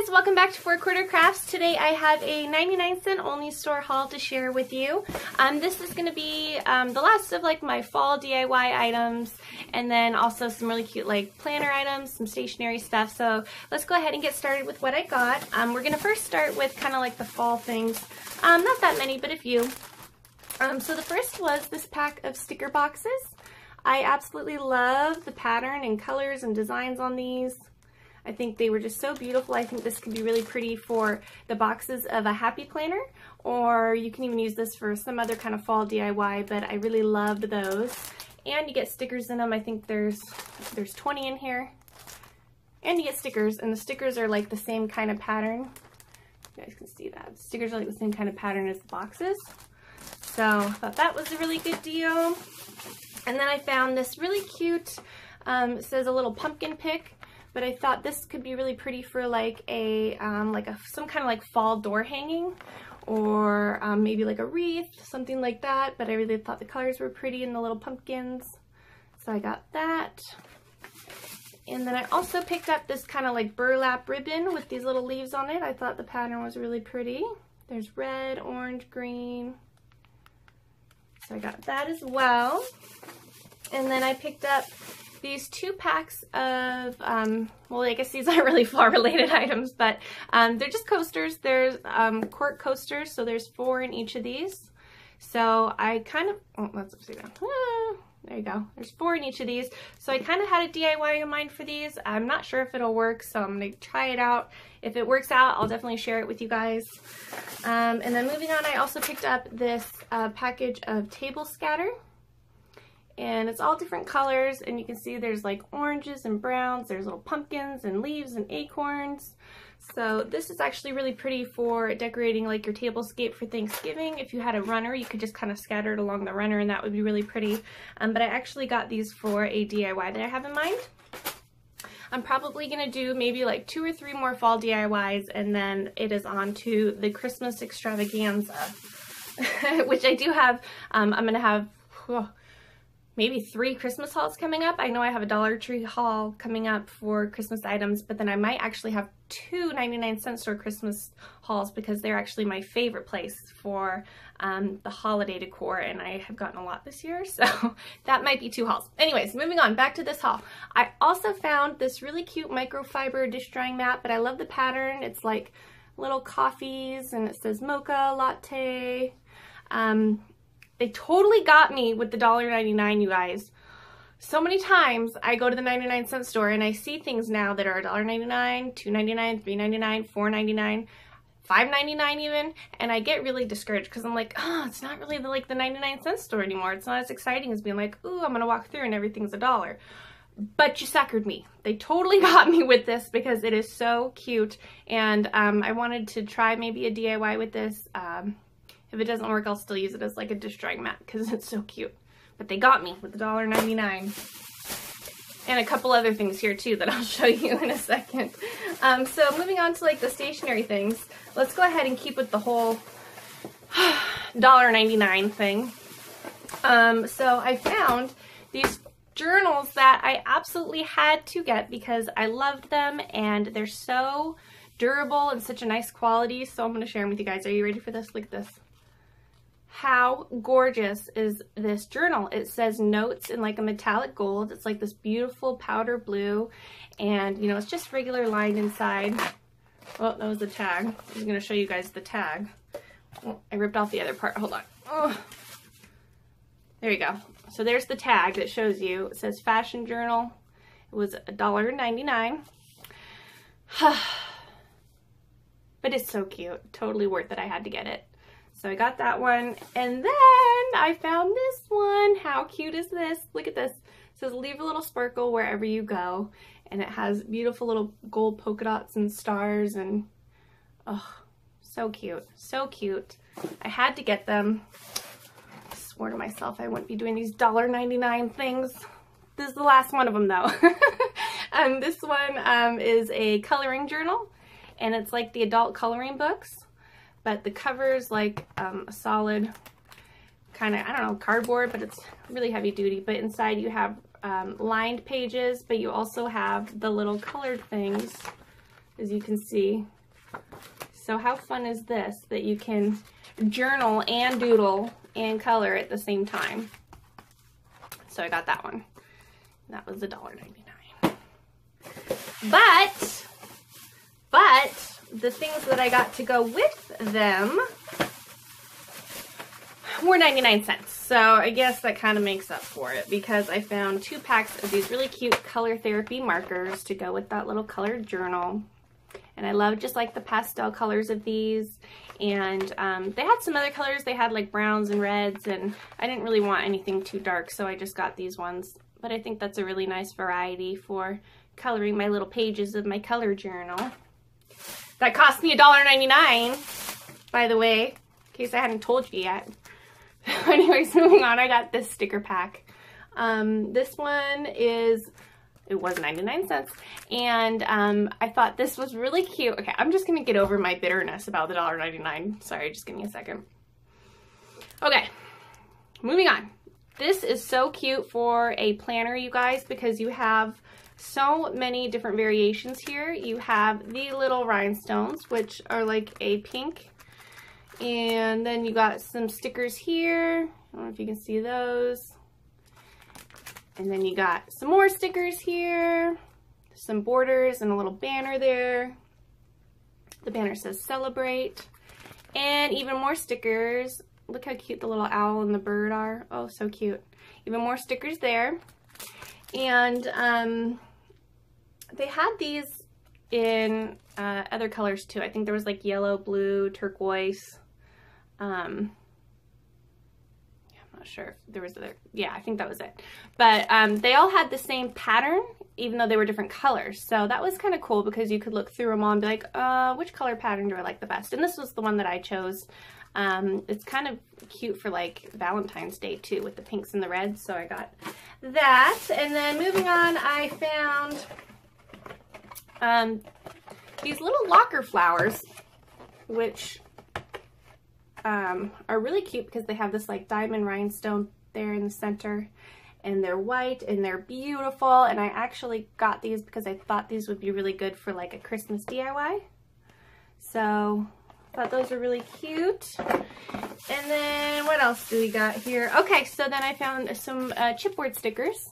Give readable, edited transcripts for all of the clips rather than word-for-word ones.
guys, welcome back to 4 Quarter Crafts. Today I have a 99 cent only store haul to share with you. This is going to be the last of like my fall DIY items, and then also some really cute like planner items, some stationery stuff. So let's go ahead and get started with what I got. We're going to first start with kind of like the fall things. Not that many, but a few. So the first was this pack of sticker boxes. I absolutely love the pattern and colors and designs on these. I think they were just so beautiful. I think this could be really pretty for the boxes of a happy planner, or you can even use this for some other kind of fall DIY, but I really loved those. And you get stickers in them. I think there's 20 in here. And you get stickers, and the stickers are like the same kind of pattern. You guys can see that. The stickers are like the same kind of pattern as the boxes. So I thought that was a really good deal. And then I found this really cute, it says a little pumpkin pick. But I thought this could be really pretty for like a some kind of like fall door hanging, or maybe like a wreath, something like that. But I really thought the colors were pretty and the little pumpkins, so I got that. And then I also picked up this kind of like burlap ribbon with these little leaves on it. I thought the pattern was really pretty. There's red, orange, green, so I got that as well. And then I picked up these two packs of, well, I guess these aren't really flower-related items, but they're just coasters. There's cork coasters, so there's 4 in each of these. So I kind of, oh, let's see that. Ah, there you go. There's 4 in each of these. So I kind of had a DIY in mind for these. I'm not sure if it'll work, so I'm going to try it out. If it works out, I'll definitely share it with you guys. And then moving on, I also picked up this package of table scatter. And it's all different colors, and you can see there's like oranges and browns, there's little pumpkins and leaves and acorns. So this is actually really pretty for decorating like your tablescape for Thanksgiving. If you had a runner, you could just kind of scatter it along the runner, and that would be really pretty. But I actually got these for a DIY that I have in mind. I'm probably going to do maybe like 2 or 3 more fall DIYs, and then it is on to the Christmas extravaganza, which I do have. I'm going to have... Oh, maybe 3 Christmas hauls coming up. I know I have a Dollar Tree haul coming up for Christmas items, but then I might actually have 2 99 cent store Christmas hauls, because they're actually my favorite place for the holiday decor, and I have gotten a lot this year, so that might be 2 hauls. Anyways, moving on, back to this haul. I also found this really cute microfiber dish drying mat, but I love the pattern. It's like little coffees, and it says mocha, latte. They totally got me with the $1.99, you guys. So many times I go to the 99 cent store and I see things now that are $1.99, $2.99, $3.99, $4.99, $5.99 even, and I get really discouraged, because I'm like, oh, it's not really like the 99 cent store anymore. It's not as exciting as being like, ooh, I'm gonna walk through and everything's a dollar. But you suckered me. They totally got me with this, because it is so cute, and I wanted to try maybe a DIY with this. If it doesn't work, I'll still use it as like a dish drying mat, because it's so cute. But they got me with the $1.99. And a couple other things here too that I'll show you in a second. So moving on to like the stationery things, let's go ahead and keep with the whole $1.99 thing. So I found these journals that I absolutely had to get, because I loved them, and they're so durable and such a nice quality. So I'm going to share them with you guys. Are you ready for this? Look at this. How gorgeous is this journal? It says notes in like a metallic gold. It's like this beautiful powder blue, and you know, it's just regular lined inside. Oh, that was the tag. I was going to show you guys the tag. Oh, I ripped off the other part. Hold on. Oh. There you go. So there's the tag that shows you. It says fashion journal. It was $1.99. But it's so cute. Totally worth it. I had to get it. So I got that one, and then I found this one. How cute is this? Look at this. It says leave a little sparkle wherever you go, and it has beautiful little gold polka dots and stars, and oh, so cute. So cute. I had to get them. I swore to myself I wouldn't be doing these $1.99 things. This is the last one of them though. This one is a coloring journal, and it's like the adult coloring books. But the cover's like a solid kind of, I don't know, cardboard, but it's really heavy duty. But inside you have lined pages, but you also have the little colored things. as you can see. So how fun is this, that you can journal and doodle and color at the same time? So I got that one. That was $1.99. But the things that I got to go with them were 99 cents. So I guess that kind of makes up for it, because I found 2 packs of these really cute color therapy markers to go with that little colored journal. And I love just like the pastel colors of these. And they had some other colors. They had like browns and reds, and I didn't really want anything too dark, so I just got these ones. But I think that's a really nice variety for coloring my little pages of my color journal. That cost me $1.99, by the way, in case I hadn't told you yet. Anyways, moving on, I got this sticker pack. This one is... It was 99 cents, and I thought this was really cute. Okay, I'm just going to get over my bitterness about the $1.99. Sorry, just give me a second. Okay, moving on. This is so cute for a planner, you guys, because you have so many different variations here. You have the little rhinestones, which are like a pink, and then you got some stickers here. I don't know if you can see those. And then you got some more stickers here, some borders, and a little banner there. The banner says celebrate, and even more stickers. Look how cute the little owl and the bird are. Oh, so cute. Even more stickers there. And they had these in other colors too. I think there was like yellow, blue, turquoise. Sure, if there was other, yeah, I think that was it. But they all had the same pattern, even though they were different colors. So that was kind of cool, because you could look through them all and be like, which color pattern do I like the best? And this was the one that I chose. It's kind of cute for like Valentine's Day too, with the pinks and the reds. So I got that. And then moving on, I found these little locker flowers, which are really cute because they have this like diamond rhinestone there in the center, and they're white and they're beautiful. And I actually got these because I thought these would be really good for like a Christmas DIY. So I thought those were really cute. And then what else do we got here? Okay, so then I found some chipboard stickers.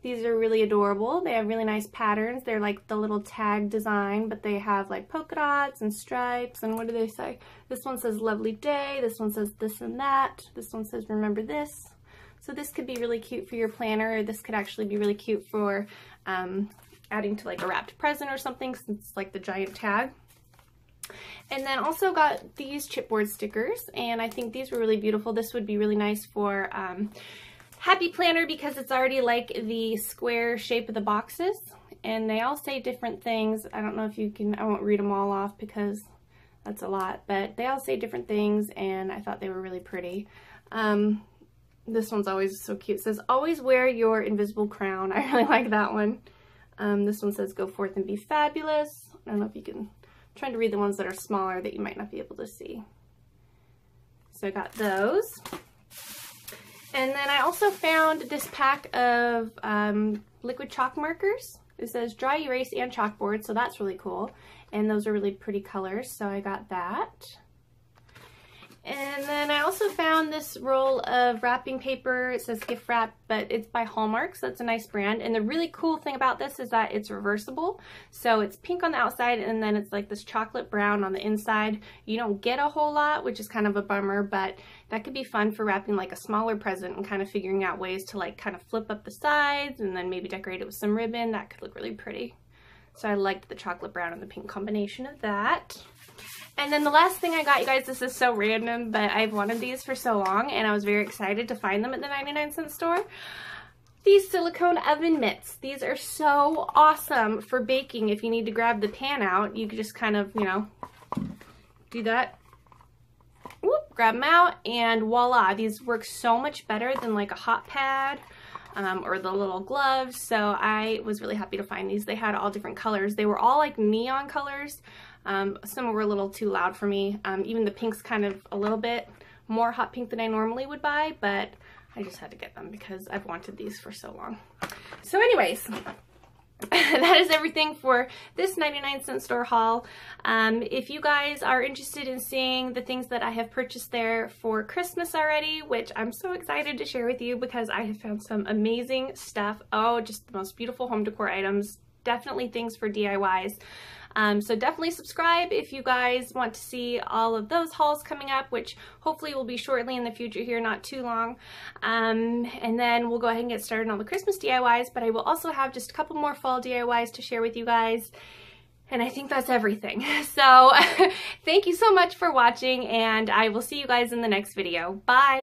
These are really adorable. They have really nice patterns. They're like the little tag design, but they have like polka dots and stripes. And what do they say? This one says lovely day. This one says this and that. This one says remember this. So this could be really cute for your planner, or this could actually be really cute for adding to like a wrapped present or something, since it's like the giant tag. And then also got these chipboard stickers, and I think these were really beautiful. This would be really nice for Happy Planner, because it's already like the square shape of the boxes, and they all say different things. I don't know if you can, I won't read them all off because that's a lot, but they all say different things, and I thought they were really pretty. This one's always so cute. It says, always wear your invisible crown. I really like that one. This one says, go forth and be fabulous. I don't know if you can, I'm trying to read the ones that are smaller that you might not be able to see. So I got those. And then I also found this pack of liquid chalk markers. It says dry erase and chalkboard, so that's really cool. And those are really pretty colors, so I got that. And then I also found this roll of wrapping paper. It says gift wrap, but it's by Hallmark, so that's a nice brand. And the really cool thing about this is that it's reversible. So it's pink on the outside, and then it's like this chocolate brown on the inside. You don't get a whole lot, which is kind of a bummer, but that could be fun for wrapping like a smaller present and kind of figuring out ways to like kind of flip up the sides and then maybe decorate it with some ribbon. That could look really pretty. So I liked the chocolate brown and the pink combination of that. And then the last thing I got, you guys, this is so random, but I've wanted these for so long, and I was very excited to find them at the 99 cent store. These silicone oven mitts. These are so awesome for baking. If you need to grab the pan out, you could just kind of, you know, do that. Whoop, grab them out, and voila. These work so much better than like a hot pad or the little gloves. So I was really happy to find these. They had all different colors. They were all like neon colors. Some were a little too loud for me. Even the pink's kind of a little bit more hot pink than I normally would buy, but I just had to get them because I've wanted these for so long. So anyways, that is everything for this 99 cent store haul. If you guys are interested in seeing the things that I have purchased there for Christmas already, which I'm so excited to share with you because I have found some amazing stuff. Oh, just the most beautiful home decor items. Definitely things for DIYs. So definitely subscribe if you guys want to see all of those hauls coming up, which hopefully will be shortly in the future here, not too long. And then we'll go ahead and get started on the Christmas DIYs, but I will also have just a couple more fall DIYs to share with you guys. And I think that's everything. So thank you so much for watching, and I will see you guys in the next video. Bye!